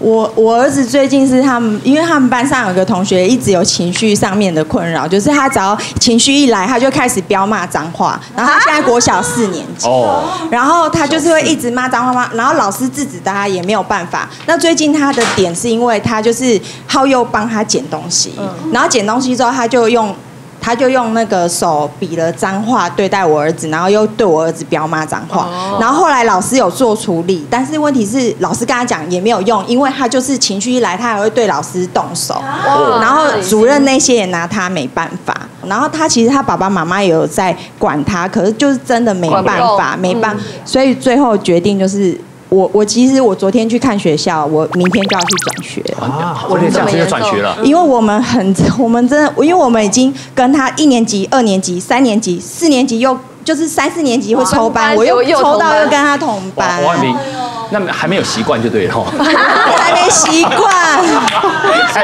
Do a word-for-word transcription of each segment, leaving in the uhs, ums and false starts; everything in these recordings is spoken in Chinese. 我我儿子最近是他们，因为他们班上有个同学一直有情绪上面的困扰，就是他只要情绪一来，他就开始飙骂脏话。然后他现在国小四年级，哦，然后他就是会一直骂脏话嘛，然后老师制止他也没有办法。那最近他的点是因为他就是浩佑帮他捡东西，然后捡东西之后他就用。 他就用那个手比了脏话对待我儿子，然后又对我儿子飙骂脏话，然后后来老师有做处理，但是问题是老师跟他讲也没有用，因为他就是情绪一来，他还会对老师动手，然后主任那些也拿他没办法。然后他其实他爸爸妈妈也有在管他，可是就是真的没办法，没办法，所以最后决定就是。 我我其实我昨天去看学校，我明天就要去转学啊！我这样子就转学了，因为我们很我们真的，因为我们已经跟他一年级、二年级、三年级、四年级又就是三四年级会抽班，我又抽到又跟他同班。王婉萍，那还没有习惯就对了，还没习惯。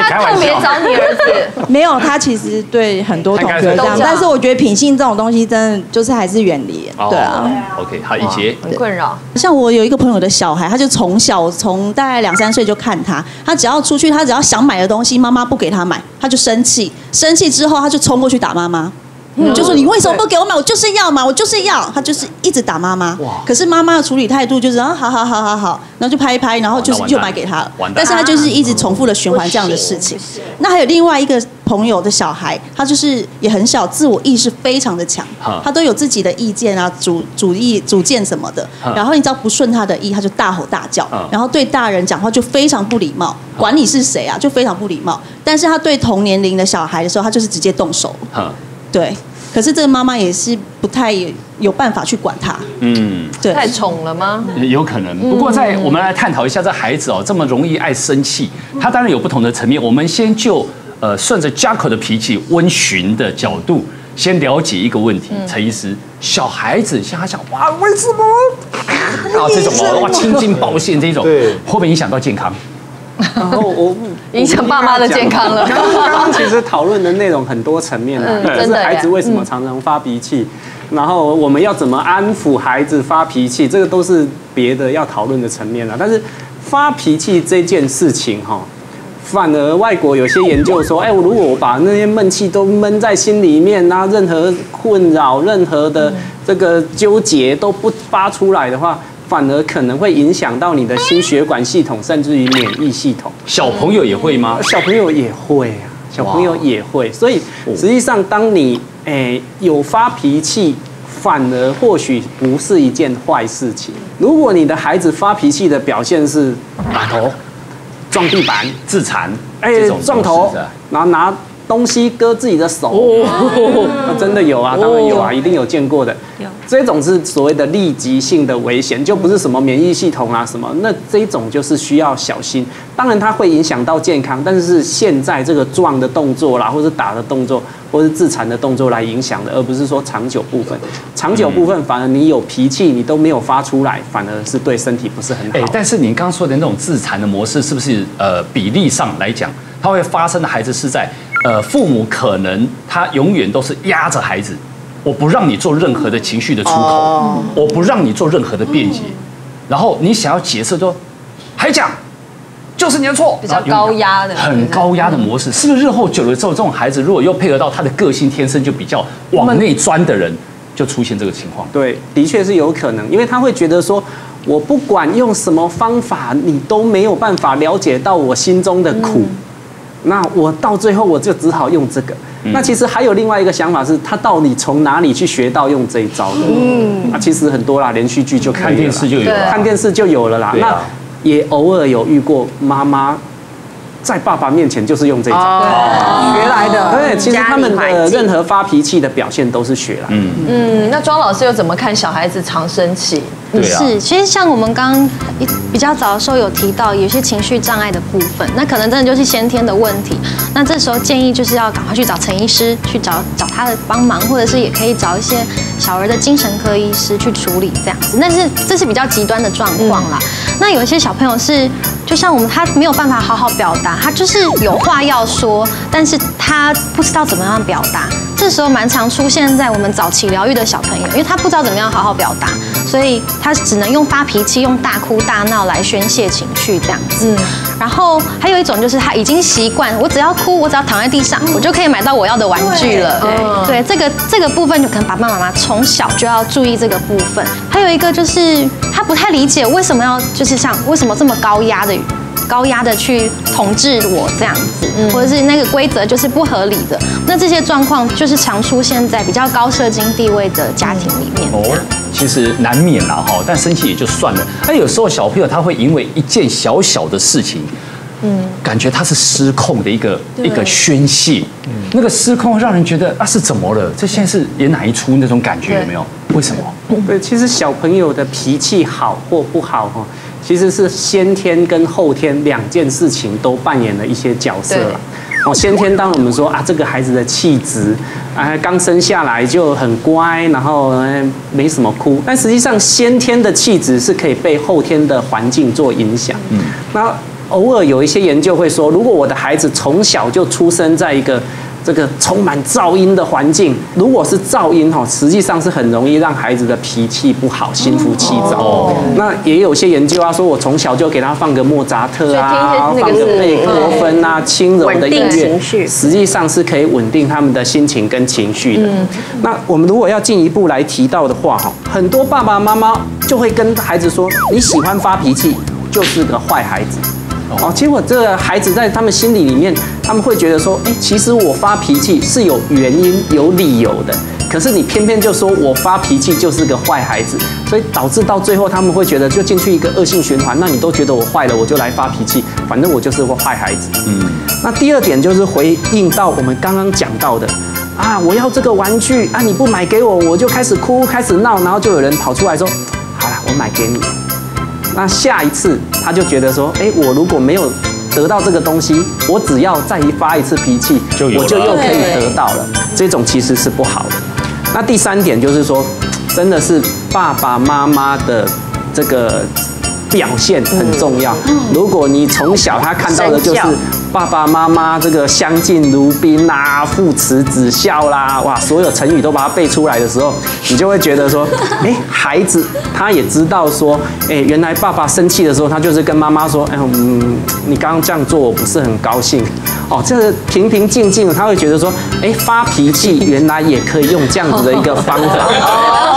开玩笑，特别找你儿子。没有，他其实对很多同学这样，但是我觉得品性这种东西，真的就是还是远离。对啊。OK， 好，以前很困扰。像我有一个朋友的小孩，他就从小从大概两三岁就看他，他只要出去，他只要想买的东西，妈妈不给他买，他就生气，生气之后他就冲过去打妈妈。 嗯、就说你为什么不给我买？我就是要嘛，我就是要。他就是一直打妈妈，可是妈妈的处理态度就是啊，好好好好好，然后就拍一拍，然后就是就买给他了。但是他就是一直重复的循环这样的事情。那还有另外一个朋友的小孩，他就是也很小，自我意识非常的强，他都有自己的意见啊、主主意、主见什么的。然后你只要不顺他的意，他就大吼大叫，然后对大人讲话就非常不礼貌，管你是谁啊，就非常不礼貌。但是他对同年龄的小孩的时候，他就是直接动手。 对，可是这个妈妈也是不太有办法去管他。嗯，对，太宠了吗？有可能。不过在我们来探讨一下这孩子哦，这么容易爱生气，他当然有不同的层面。我们先就呃顺着 Jacko 的脾气温驯的角度，先了解一个问题。陈医师，小孩子像他想哇为什么啊这种哦哇青筋暴现这种，对，会不会影响到健康？ 然后我影响爸妈的健康了。刚刚其实讨论的内容很多层面啊，就是孩子为什么常常发脾气，然后我们要怎么安抚孩子发脾气，这个都是别的要讨论的层面了。但是发脾气这件事情哈，反而外国有些研究说，哎，如果我把那些闷气都闷在心里面啊，任何困扰、任何的这个纠结都不发出来的话。 反而可能会影响到你的心血管系统，甚至于免疫系统。小朋友也会吗？小朋友也会啊，小朋友也会。所以实际上，当你诶有发脾气，反而或许不是一件坏事情。如果你的孩子发脾气的表现是打头、撞地板、自残，哎，撞头，然后拿东西割自己的手，真的有啊，当然有啊，一定有见过的。 这种是所谓的立即性的危险，就不是什么免疫系统啊什么，那这种就是需要小心。当然它会影响到健康，但是现在这个撞的动作啦，或是打的动作，或是自残的动作来影响的，而不是说长久部分。长久部分反而你有脾气，你都没有发出来，反而是对身体不是很好。哎，但是你刚刚说的那种自残的模式，是不是呃比例上来讲，它会发生的孩子是在呃父母可能他永远都是压着孩子。 我不让你做任何的情绪的出口，我不让你做任何的辩解，然后你想要解释说，还讲，就是你的错，比较高压的，很高压的模式，是不是日后久了之后，这种孩子如果又配合到他的个性天生就比较往内钻的人，就出现这个情况？对，的确是有可能，因为他会觉得说。 我不管用什么方法，你都没有办法了解到我心中的苦。嗯 那我到最后我就只好用这个。嗯、那其实还有另外一个想法是，他到底从哪里去学到用这一招的？嗯，那、啊、其实很多啦，连续剧就看电视就有了，看电视就有了啦。啊、那也偶尔有遇过妈妈在爸爸面前就是用这一招、哦、学来的。对，其实他们的任何发脾气的表现都是学来的。嗯嗯，那庄老师又怎么看小孩子常生气？ 是，其实像我们刚刚比较早的时候有提到，有些情绪障碍的部分，那可能真的就是先天的问题。那这时候建议就是要赶快去找陈医师，去找找他的帮忙，或者是也可以找一些小儿的精神科医师去处理这样子。但是这是比较极端的状况啦。嗯、那有一些小朋友是，就像我们他没有办法好好表达，他就是有话要说，但是他不知道怎么样表达。这时候蛮常出现在我们早期疗愈的小朋友，因为他不知道怎么样好好表达，所以他只能用发脾气、用大哭大闹来宣泄情绪这样子。嗯、然后还有一种就是他已经习惯，我只要哭，我只要躺在地上，我就可以买到我要的玩具了。对， 对，这个这个部分就可能爸爸妈妈从小就要注意这个部分。还有一个就是他不太理解为什么要就是像为什么这么高压的。 高压的去统治我这样子，或者是那个规则就是不合理的，那这些状况就是常出现在比较高社经地位的家庭里面。哦，其实难免啦哈，但生气也就算了。那有时候小朋友他会因为一件小小的事情，嗯，感觉他是失控的一个一个宣泄，那个失控让人觉得啊是怎么了？这现在是演哪一出那种感觉有没有？为什么？对，其实小朋友的脾气好或不好哈。 其实是先天跟后天两件事情都扮演了一些角色了。哦，先天当我们说啊，这个孩子的气质啊，刚生下来就很乖，然后没什么哭。但实际上，先天的气质是可以被后天的环境做影响。嗯，那偶尔有一些研究会说，如果我的孩子从小就出生在一个 这个充满噪音的环境，如果是噪音哈，实际上是很容易让孩子的脾气不好、心浮气躁。哦、那也有些研究啊，说我从小就给他放个莫扎特啊，放个贝多芬啊，轻柔的音乐，实际上是可以稳定他们的心情跟情绪的。嗯、那我们如果要进一步来提到的话哈，很多爸爸妈妈就会跟孩子说，你喜欢发脾气，就是个坏孩子。 哦，结果这个孩子在他们心里里面，他们会觉得说，哎，其实我发脾气是有原因、有理由的。可是你偏偏就说我发脾气就是个坏孩子，所以导致到最后他们会觉得就进去一个恶性循环。那你都觉得我坏了，我就来发脾气，反正我就是个坏孩子。嗯。那第二点就是回应到我们刚刚讲到的，啊，我要这个玩具啊，你不买给我，我就开始哭，开始闹，然后就有人跑出来说，好啦，我买给你。 那下一次他就觉得说，哎，我如果没有得到这个东西，我只要再一发一次脾气，我就又可以得到了。这种其实是不好的。那第三点就是说，真的是爸爸妈妈的这个表现很重要。如果你从小他看到的就是爸爸妈妈这个相敬如宾啦、父慈子孝啦，哇，所有成语都把它背出来的时候，你就会觉得说，哎，孩子。 他也知道说，哎，原来爸爸生气的时候，他就是跟妈妈说，哎，嗯，你刚刚这样做，我不是很高兴。哦，这个平平静静，他会觉得说，哎，发脾气原来也可以用这样子的一个方法。